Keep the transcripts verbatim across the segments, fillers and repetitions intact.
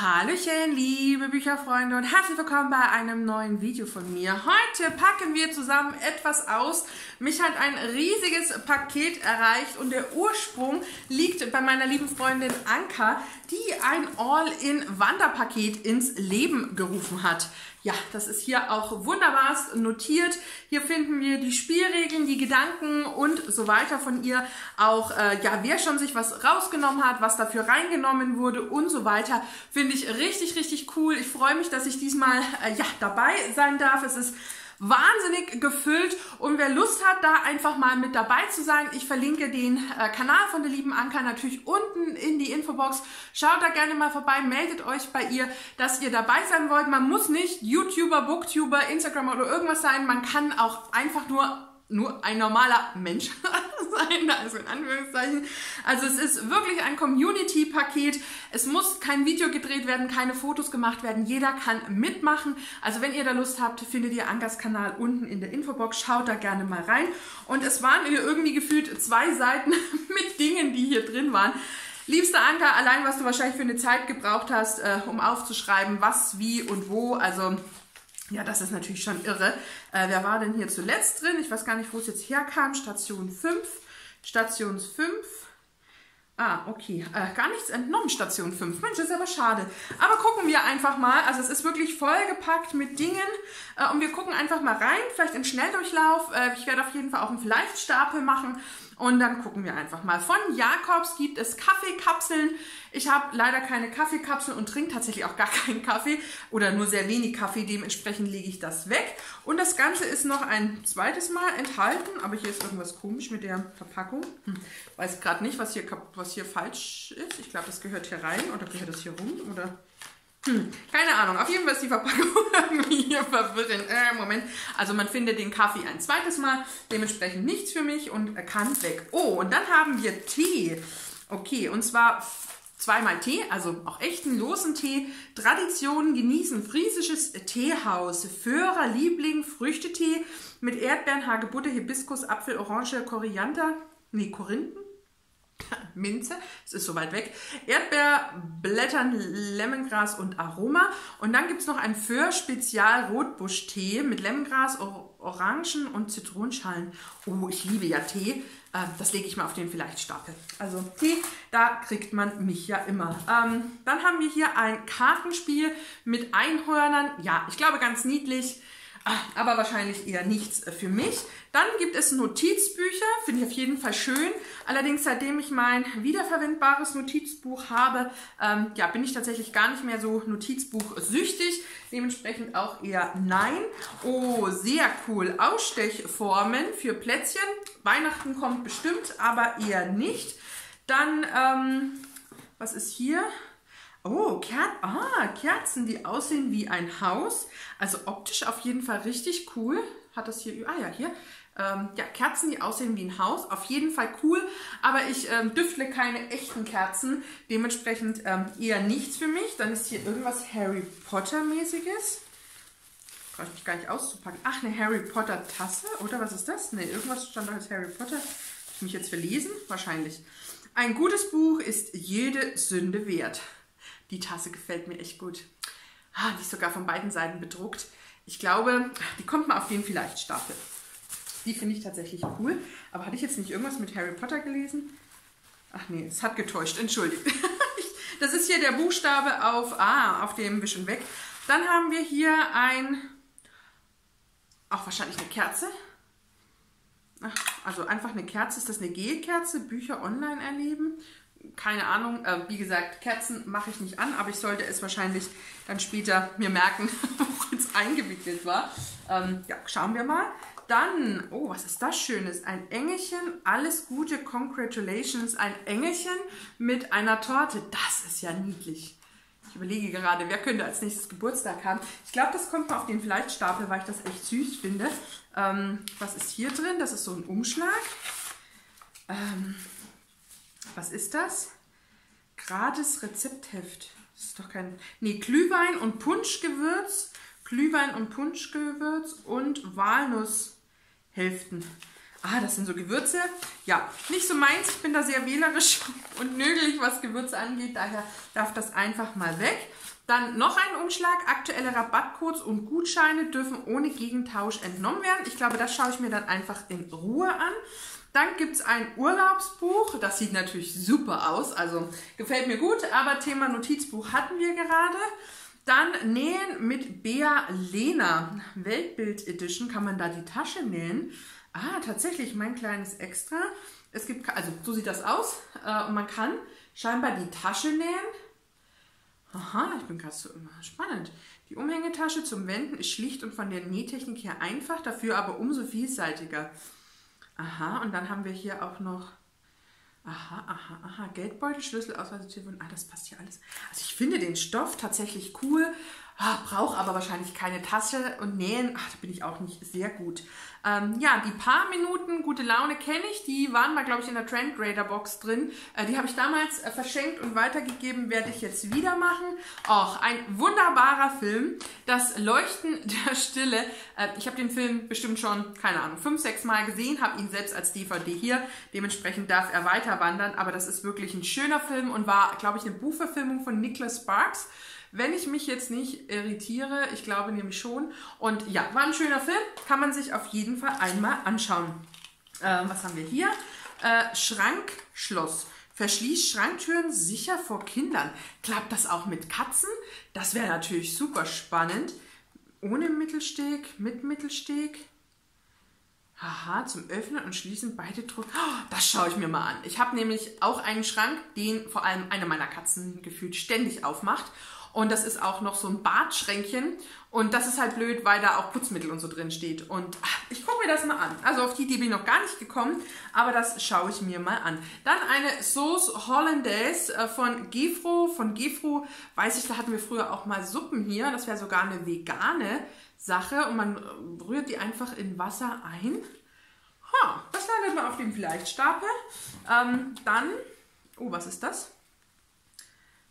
Hallöchen, liebe Bücherfreunde und herzlich willkommen bei einem neuen Video von mir. Heute packen wir zusammen etwas aus. Mich hat ein riesiges Paket erreicht und der Ursprung liegt bei meiner lieben Freundin Anka, die ein All-in-Wanderpaket ins Leben gerufen hat. Ja, das ist hier auch wunderbar notiert. Hier finden wir die Spielregeln, die Gedanken und so weiter von ihr. Auch, äh, ja, wer schon sich was rausgenommen hat, was dafür reingenommen wurde und so weiter. Finde ich richtig, richtig cool. Ich freue mich, dass ich diesmal, äh, ja, dabei sein darf. Es ist wahnsinnig gefüllt und wer Lust hat, da einfach mal mit dabei zu sein, ich verlinke den äh, Kanal von der lieben Anka natürlich unten in die Infobox. Schaut da gerne mal vorbei, meldet euch bei ihr, dass ihr dabei sein wollt. Man muss nicht YouTuber, Booktuber, Instagramer oder irgendwas sein, man kann auch einfach nur nur ein normaler Mensch sein, also in Anführungszeichen. Also es ist wirklich ein Community-Paket. Es muss kein Video gedreht werden, keine Fotos gemacht werden. Jeder kann mitmachen. Also wenn ihr da Lust habt, findet ihr Ankas Kanal unten in der Infobox. Schaut da gerne mal rein. Und es waren hier irgendwie gefühlt zwei Seiten mit Dingen, die hier drin waren. Liebste Anka, allein was du wahrscheinlich für eine Zeit gebraucht hast, äh, um aufzuschreiben, was, wie und wo. Also ja, das ist natürlich schon irre. Äh, wer war denn hier zuletzt drin? Ich weiß gar nicht, wo es jetzt herkam. Station fünf. Station fünf. Ah, okay. Äh, gar nichts entnommen, Station fünf. Mensch, das ist aber schade. Aber gucken wir einfach mal. Also es ist wirklich vollgepackt mit Dingen. Äh, und wir gucken einfach mal rein. Vielleicht im Schnelldurchlauf. Äh, ich werde auf jeden Fall auch einen Vielleicht-Stapel machen. Und dann gucken wir einfach mal. Von Jacobs gibt es Kaffeekapseln. Ich habe leider keine Kaffeekapseln und trinke tatsächlich auch gar keinen Kaffee oder nur sehr wenig Kaffee. Dementsprechend lege ich das weg. Und das Ganze ist noch ein zweites Mal enthalten. Aber hier ist irgendwas komisch mit der Verpackung. Hm. Weiß gerade nicht, was hier, was hier falsch ist. Ich glaube, das gehört hier rein oder gehört das hier rum oder... Hm, keine Ahnung, auf jeden Fall ist die Verpackung irgendwie hier verwirrend. Äh, Moment, also man findet den Kaffee ein zweites Mal, dementsprechend nichts für mich und kann weg. Oh, und dann haben wir Tee. Okay, und zwar zweimal Tee, also auch echten, losen Tee. Traditionen genießen, friesisches Teehaus, Föhrer, Liebling, Früchtetee mit Erdbeeren, Hagebutte, Hibiskus, Apfel, Orange, Koriander, nee, Korinthen. Minze, es ist so weit weg, Erdbeerblättern, Lemongras und Aroma. Und dann gibt es noch ein Föhr-Spezial-Rotbusch-Tee mit Lemongras, Orangen und Zitronenschalen. Oh, ich liebe ja Tee. Das lege ich mal auf den Vielleicht-Stapel. Also Tee, da kriegt man mich ja immer. Ähm, dann haben wir hier ein Kartenspiel mit Einhörnern. Ja, ich glaube ganz niedlich. Aber wahrscheinlich eher nichts für mich. Dann gibt es Notizbücher, finde ich auf jeden Fall schön. Allerdings, seitdem ich mein wiederverwendbares Notizbuch habe, ähm, ja, bin ich tatsächlich gar nicht mehr so Notizbuchsüchtig. Dementsprechend auch eher nein. Oh, sehr cool. Ausstechformen für Plätzchen. Weihnachten kommt bestimmt, aber eher nicht. Dann, ähm, was ist hier? Oh, Ker ah, Kerzen, die aussehen wie ein Haus. Also optisch auf jeden Fall richtig cool. Hat das hier, ah ja, hier. Ähm, ja, Kerzen, die aussehen wie ein Haus. Auf jeden Fall cool, aber ich ähm, düftle keine echten Kerzen. Dementsprechend ähm, eher nichts für mich. Dann ist hier irgendwas Harry Potter-mäßiges. Brauche ich mich gar nicht auszupacken. Ach, eine Harry Potter-Tasse, oder was ist das? Ne, irgendwas stand doch als Harry Potter. Hab ich mich jetzt verlesen? Wahrscheinlich. Ein gutes Buch ist jede Sünde wert. Die Tasse gefällt mir echt gut. Ah, die ist sogar von beiden Seiten bedruckt. Ich glaube, die kommt mal auf den Vielleicht-Stapel. Die finde ich tatsächlich cool. Aber hatte ich jetzt nicht irgendwas mit Harry Potter gelesen? Ach nee, es hat getäuscht. Entschuldigt. Das ist hier der Buchstabe auf, ah, auf dem Wisch und weg. Dann haben wir hier ein, auch wahrscheinlich eine Kerze. Ach, also einfach eine Kerze. Ist das eine Gelkerze? Bücher online erleben? Keine Ahnung, äh, wie gesagt, Kerzen mache ich nicht an, aber ich sollte es wahrscheinlich dann später mir merken, wo es eingewickelt war. Ähm, ja, schauen wir mal. Dann, oh, was ist das Schönes? Ein Engelchen, alles Gute, congratulations, ein Engelchen mit einer Torte. Das ist ja niedlich. Ich überlege gerade, wer könnte als nächstes Geburtstag haben. Ich glaube, das kommt mal auf den Vielleicht-Stapel, weil ich das echt süß finde. Ähm, was ist hier drin? Das ist so ein Umschlag. Ähm... Was ist das? Gratis Rezeptheft. Das ist doch kein... Nee, Glühwein und Punschgewürz. Glühwein und Punschgewürz und Walnusshälften. Ah, das sind so Gewürze. Ja, nicht so meins. Ich bin da sehr wählerisch und nögelig, was Gewürze angeht. Daher darf das einfach mal weg. Dann noch ein Umschlag. Aktuelle Rabattcodes und Gutscheine dürfen ohne Gegentausch entnommen werden. Ich glaube, das schaue ich mir dann einfach in Ruhe an. Dann gibt es ein Urlaubsbuch. Das sieht natürlich super aus. Also gefällt mir gut, aber Thema Notizbuch hatten wir gerade. Dann Nähen mit Bea Lena. Weltbild Edition. Kann man da die Tasche nähen? Ah, tatsächlich, mein kleines Extra. Es gibt, also so sieht das aus. Äh, und man kann scheinbar die Tasche nähen. Aha, ich bin gerade so spannend. Die Umhängetasche zum Wenden ist schlicht und von der Nähtechnik her einfach, dafür aber umso vielseitiger. Aha, und dann haben wir hier auch noch. Aha, aha, aha, Geldbeutel, Schlüssel, Ausweisetelefon, ah, das passt hier alles. Also ich finde den Stoff tatsächlich cool, ah, brauche aber wahrscheinlich keine Tasche und Nähen, ach, da bin ich auch nicht sehr gut. Ähm, ja, die paar Minuten gute Laune kenne ich, die waren mal, glaube ich, in der Trendrader-Box drin. Äh, die habe ich damals äh, verschenkt und weitergegeben, werde ich jetzt wieder machen. Auch ein wunderbarer Film, das Leuchten der Stille. Äh, ich habe den Film bestimmt schon, keine Ahnung, fünf, sechs Mal gesehen, habe ihn selbst als D V D hier, dementsprechend darf er weiter wandern, aber das ist wirklich ein schöner Film und war, glaube ich, eine Buchverfilmung von Nicholas Sparks, wenn ich mich jetzt nicht irritiere, ich glaube nämlich schon. Und ja, war ein schöner Film, kann man sich auf jeden Fall einmal anschauen. Äh, was haben wir hier? Äh, Schrankschloss. Verschließt Schranktüren sicher vor Kindern. Klappt das auch mit Katzen? Das wäre natürlich super spannend. Ohne Mittelsteg, mit Mittelsteg. Haha, zum Öffnen und Schließen beide Druck. Oh, das schaue ich mir mal an. Ich habe nämlich auch einen Schrank, den vor allem eine meiner Katzen gefühlt ständig aufmacht. Und das ist auch noch so ein Badschränkchen. Und das ist halt blöd, weil da auch Putzmittel und so drin steht. Und ach, ich gucke mir das mal an. Also auf die Idee bin ich noch gar nicht gekommen, aber das schaue ich mir mal an. Dann eine Sauce Hollandaise von Gefro. Von Gefro, weiß ich, da hatten wir früher auch mal Suppen hier. Das wäre sogar eine vegane Sache. Und man rührt die einfach in Wasser ein. Ha, das landet mal auf dem Vielleicht-Stapel. Ähm, dann, oh, was ist das?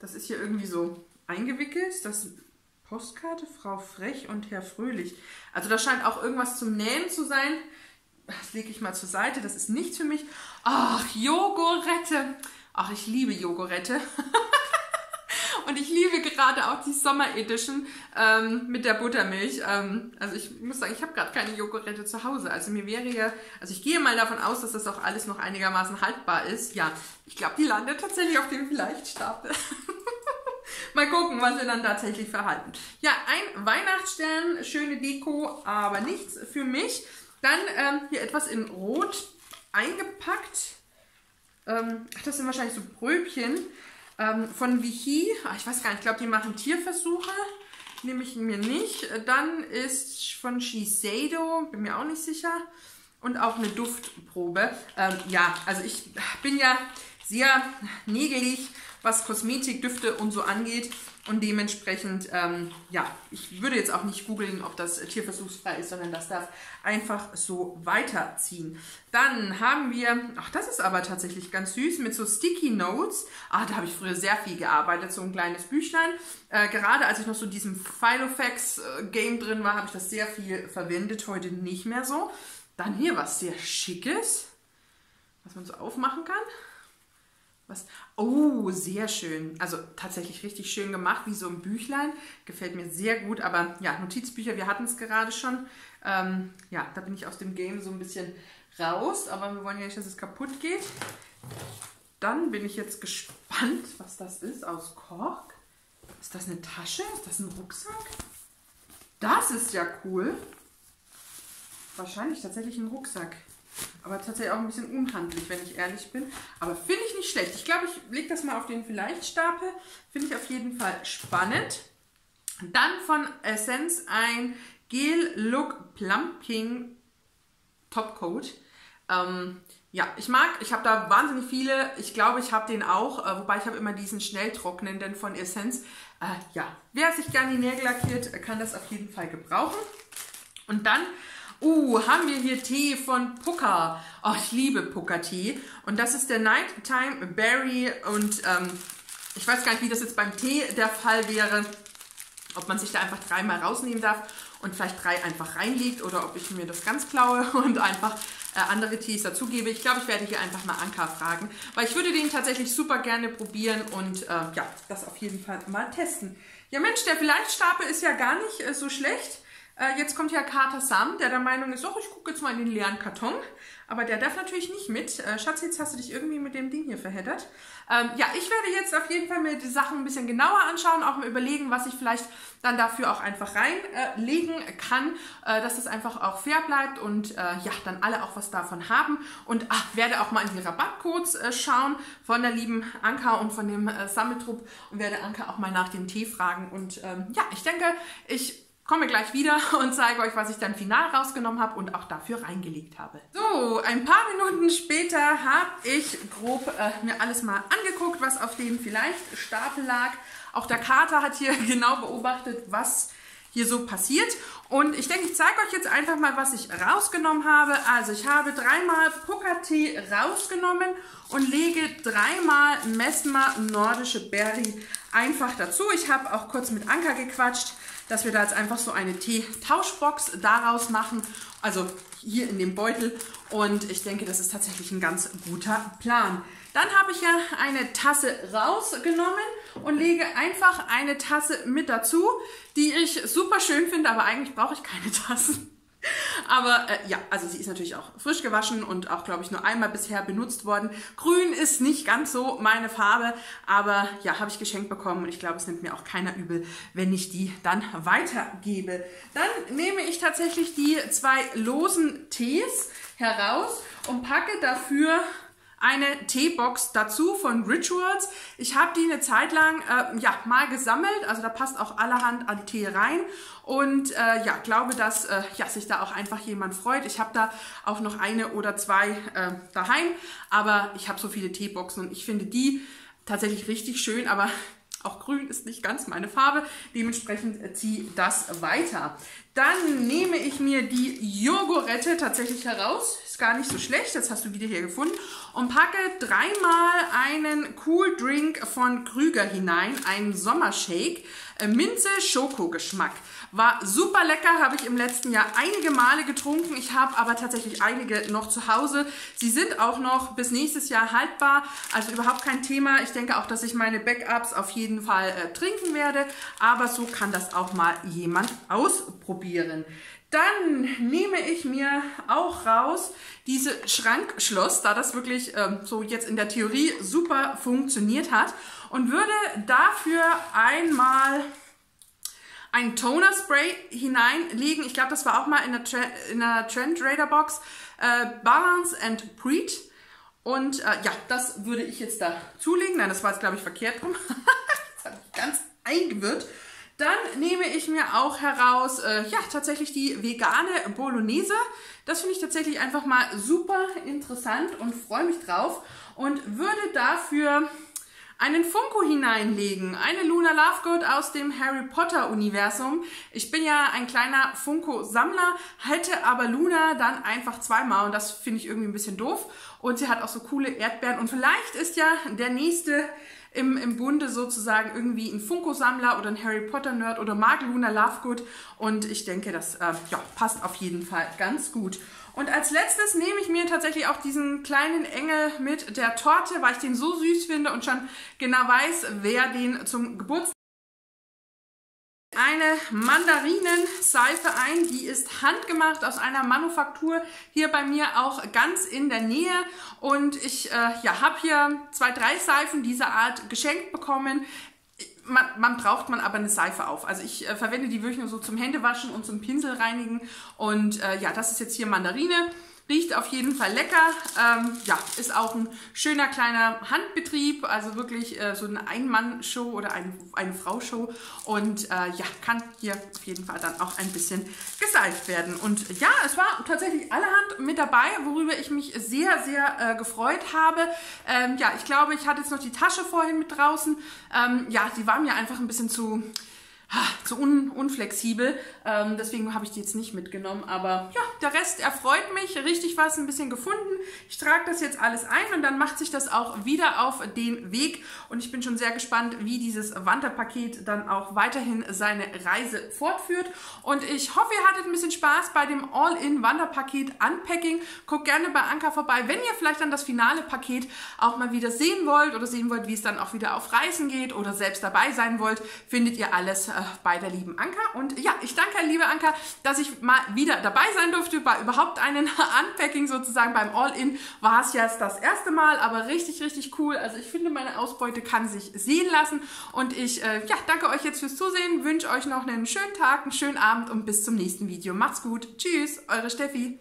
Das ist hier irgendwie so eingewickelt, das Postkarte, Frau Frech und Herr Fröhlich. Also da scheint auch irgendwas zum Nähen zu sein. Das lege ich mal zur Seite, das ist nichts für mich. Ach, Jogurette. Ach, ich liebe Jogurette. Und ich liebe gerade auch die Sommer Edition ähm, mit der Buttermilch. Ähm, also ich muss sagen, ich habe gerade keine Jogurette zu Hause. Also mir wäre ja, also ich gehe mal davon aus, dass das auch alles noch einigermaßen haltbar ist. Ja, ich glaube, die landet tatsächlich auf dem Vielleicht-Stapel. Mal gucken, was wir dann tatsächlich verhalten. Ja, ein Weihnachtsstern, schöne Deko, aber nichts für mich. Dann ähm, hier etwas in Rot eingepackt. Ähm, ach, das sind wahrscheinlich so Bröbchen ähm, von Vichy. Ach, ich weiß gar nicht, ich glaube, die machen Tierversuche. Nehme ich mir nicht. Dann ist von Shiseido, bin mir auch nicht sicher. Und auch eine Duftprobe. Ähm, ja, also ich bin ja sehr nägelig, was Kosmetik, Düfte und so angeht. Und dementsprechend, ähm, ja, ich würde jetzt auch nicht googeln, ob das tierversuchsfrei ist, sondern das darf einfach so weiterziehen. Dann haben wir, ach, das ist aber tatsächlich ganz süß, mit so Sticky Notes. Ah, da habe ich früher sehr viel gearbeitet, so ein kleines Büchlein. Äh, gerade als ich noch so in diesem Filofax-Game drin war, habe ich das sehr viel verwendet, heute nicht mehr so. Dann hier was sehr Schickes, was man so aufmachen kann. Was? Oh, sehr schön. Also tatsächlich richtig schön gemacht, wie so ein Büchlein. Gefällt mir sehr gut, aber ja, Notizbücher, wir hatten es gerade schon. Ähm, ja, da bin ich aus dem Game so ein bisschen raus, aber wir wollen ja nicht, dass es kaputt geht. Dann bin ich jetzt gespannt, was das ist aus Kork. Ist das eine Tasche? Ist das ein Rucksack? Das ist ja cool. Wahrscheinlich tatsächlich ein Rucksack. Aber tatsächlich auch ein bisschen unhandlich, wenn ich ehrlich bin. Aber finde ich nicht schlecht. Ich glaube, ich lege das mal auf den Vielleicht-Stapel. Finde ich auf jeden Fall spannend. Dann von Essence ein Gel Look Plumping Topcoat. Ähm, ja, ich mag, ich habe da wahnsinnig viele. Ich glaube, ich habe den auch. Äh, wobei ich habe immer diesen schnelltrocknenden von Essence. Äh, ja, wer sich gerne die Nägel lackiert, kann das auf jeden Fall gebrauchen. Und dann Uh, haben wir hier Tee von Pukka. Oh, ich liebe Pukka-Tee. Und das ist der Nighttime Berry. Und ähm, ich weiß gar nicht, wie das jetzt beim Tee der Fall wäre. Ob man sich da einfach dreimal rausnehmen darf und vielleicht drei einfach reinlegt. Oder ob ich mir das ganz klaue und einfach äh, andere Tees dazugebe. Ich glaube, ich werde hier einfach mal Anka fragen, weil ich würde den tatsächlich super gerne probieren und äh, ja, das auf jeden Fall mal testen. Ja Mensch, der Vielleicht-Stapel ist ja gar nicht äh, so schlecht. Äh, jetzt kommt ja Kater Sam, der der Meinung ist, oh, ich gucke jetzt mal in den leeren Karton. Aber der darf natürlich nicht mit. Äh, Schatz, jetzt hast du dich irgendwie mit dem Ding hier verheddert. Ähm, ja, ich werde jetzt auf jeden Fall mir die Sachen ein bisschen genauer anschauen, auch mal überlegen, was ich vielleicht dann dafür auch einfach reinlegen äh, kann, äh, dass das einfach auch fair bleibt und äh, ja, dann alle auch was davon haben. Und ach, werde auch mal in die Rabattcodes äh, schauen von der lieben Anka und von dem äh, Sammeltrupp und werde Anka auch mal nach dem Tee fragen. Und ähm, ja, ich denke, ich komme gleich wieder und zeige euch, was ich dann final rausgenommen habe und auch dafür reingelegt habe. So, ein paar Minuten später habe ich grob äh, mir alles mal angeguckt, was auf dem vielleicht Stapel lag. Auch der Kater hat hier genau beobachtet, was hier so passiert. Und ich denke, ich zeige euch jetzt einfach mal, was ich rausgenommen habe. Also ich habe dreimal Pukka-Tee rausgenommen und lege dreimal Messmer Nordische Berry einfach dazu. Ich habe auch kurz mit Anka gequatscht, dass wir da jetzt einfach so eine Tee-Tauschbox daraus machen, also hier in dem Beutel. Und ich denke, das ist tatsächlich ein ganz guter Plan. Dann habe ich ja eine Tasse rausgenommen und lege einfach eine Tasse mit dazu, die ich super schön finde, aber eigentlich brauche ich keine Tassen. Aber äh, ja, also sie ist natürlich auch frisch gewaschen und auch, glaube ich, nur einmal bisher benutzt worden. Grün ist nicht ganz so meine Farbe, aber ja, habe ich geschenkt bekommen und ich glaube, es nimmt mir auch keiner übel, wenn ich die dann weitergebe. Dann nehme ich tatsächlich die zwei losen Tees heraus und packe dafür eine Teebox dazu von Rituals. Ich habe die eine Zeit lang äh, ja, mal gesammelt, also da passt auch allerhand an Tee rein und äh, ja, glaube, dass äh, ja, sich da auch einfach jemand freut. Ich habe da auch noch eine oder zwei äh, daheim, aber ich habe so viele Teeboxen und ich finde die tatsächlich richtig schön, aber auch grün ist nicht ganz meine Farbe, dementsprechend ziehe das weiter. Dann nehme ich mir die Jogurette tatsächlich heraus, ist gar nicht so schlecht, das hast du wieder hier gefunden, und packe dreimal einen Cool Drink von Krüger hinein, einen Sommershake, Minze-Schoko-Geschmack. War super lecker, habe ich im letzten Jahr einige Male getrunken, ich habe aber tatsächlich einige noch zu Hause. Sie sind auch noch bis nächstes Jahr haltbar, also überhaupt kein Thema. Ich denke auch, dass ich meine Backups auf jeden Fall äh, trinken werde, aber so kann das auch mal jemand ausprobieren. Dann nehme ich mir auch raus diese Schrankschloss, da das wirklich ähm, so jetzt in der Theorie super funktioniert hat und würde dafür einmal ein Toner Spray hineinlegen. Ich glaube, das war auch mal in der, Tre in der Trend Raider Box. Äh, Balance and Preet. Und äh, ja, das würde ich jetzt da zulegen. Nein, das war jetzt, glaube ich, verkehrt rum. Das habe ich ganz eingewirrt. Dann nehme ich mir auch heraus, äh, ja, tatsächlich die vegane Bolognese. Das finde ich tatsächlich einfach mal super interessant und freue mich drauf. Und würde dafür einen Funko hineinlegen, eine Luna Lovegood aus dem Harry Potter Universum. Ich bin ja ein kleiner Funko-Sammler, hätte aber Luna dann einfach zweimal und das finde ich irgendwie ein bisschen doof. Und sie hat auch so coole Erdbeeren und vielleicht ist ja der nächste im, im Bunde sozusagen irgendwie ein Funko-Sammler oder ein Harry Potter-Nerd oder mag Luna Lovegood und ich denke, das äh, ja, passt auf jeden Fall ganz gut. Und als letztes nehme ich mir tatsächlich auch diesen kleinen Engel mit der Torte, weil ich den so süß finde und schon genau weiß, wer den zum Geburtstag eine Mandarinenseife ein, die ist handgemacht aus einer Manufaktur hier bei mir auch ganz in der Nähe und ich äh, ja, habe hier zwei, drei Seifen dieser Art geschenkt bekommen. Man, man braucht man aber eine Seife auf. Also ich äh, verwende die wirklich nur so zum Händewaschen und zum Pinsel reinigen. Und äh, ja, das ist jetzt hier Mandarine. Riecht auf jeden Fall lecker. Ähm, ja, ist auch ein schöner kleiner Handbetrieb. Also wirklich äh, so eine Ein-Mann-Show oder eine, eine Frau-Show. Und äh, ja, kann hier auf jeden Fall dann auch ein bisschen geseift werden. Und ja, es war tatsächlich allerhand mit dabei, worüber ich mich sehr, sehr äh, gefreut habe. Ähm, ja, ich glaube, ich hatte jetzt noch die Tasche vorhin mit draußen. Ähm, ja, die war mir einfach ein bisschen zu so un unflexibel. Ähm, deswegen habe ich die jetzt nicht mitgenommen. Aber ja, der Rest erfreut mich. Richtig was, ein bisschen gefunden. Ich trage das jetzt alles ein und dann macht sich das auch wieder auf den Weg. Und ich bin schon sehr gespannt, wie dieses Wanderpaket dann auch weiterhin seine Reise fortführt. Und ich hoffe, ihr hattet ein bisschen Spaß bei dem All-in-Wanderpaket Unpacking. Guckt gerne bei Anka vorbei, wenn ihr vielleicht dann das finale Paket auch mal wieder sehen wollt oder sehen wollt, wie es dann auch wieder auf Reisen geht oder selbst dabei sein wollt, findet ihr alles äh, bei der lieben Anka. Und ja, ich danke, liebe Anka, dass ich mal wieder dabei sein durfte bei überhaupt einem Unpacking sozusagen. Beim All-In war es ja das erste Mal, aber richtig, richtig cool. Also ich finde, meine Ausbeute kann sich sehen lassen. Und ich äh, ja, danke euch jetzt fürs Zusehen, wünsche euch noch einen schönen Tag, einen schönen Abend und bis zum nächsten Video. Macht's gut. Tschüss, eure Steffi.